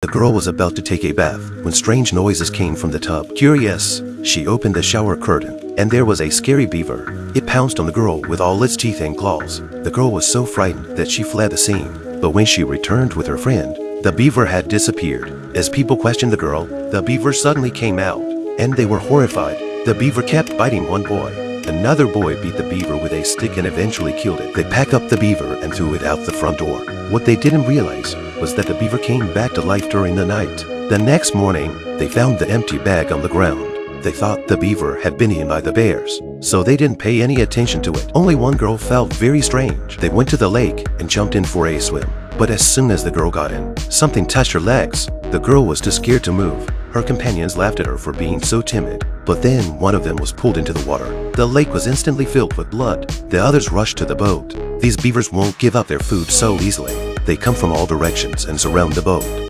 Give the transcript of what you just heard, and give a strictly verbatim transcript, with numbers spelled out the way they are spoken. The girl was about to take a bath when strange noises came from the tub. Curious, she opened the shower curtain, and there was a scary beaver. It pounced on the girl with all its teeth and claws. The girl was so frightened that she fled the scene. But when she returned with her friend, the beaver had disappeared. As people questioned the girl, the beaver suddenly came out, and they were horrified. The beaver kept biting one boy. Another boy beat the beaver with a stick and eventually killed it. They packed up the beaver and threw it out the front door. What they didn't realize was that the beaver came back to life during the night. The next morning, they found the empty bag on the ground. They thought the beaver had been eaten by the bears, so they didn't pay any attention to it. Only one girl felt very strange. They went to the lake and jumped in for a swim. But as soon as the girl got in, something touched her legs. The girl was too scared to move. Her companions laughed at her for being so timid. But then one of them was pulled into the water. The lake was instantly filled with blood. The others rushed to the boat. These beavers won't give up their food so easily. They come from all directions and surround the boat.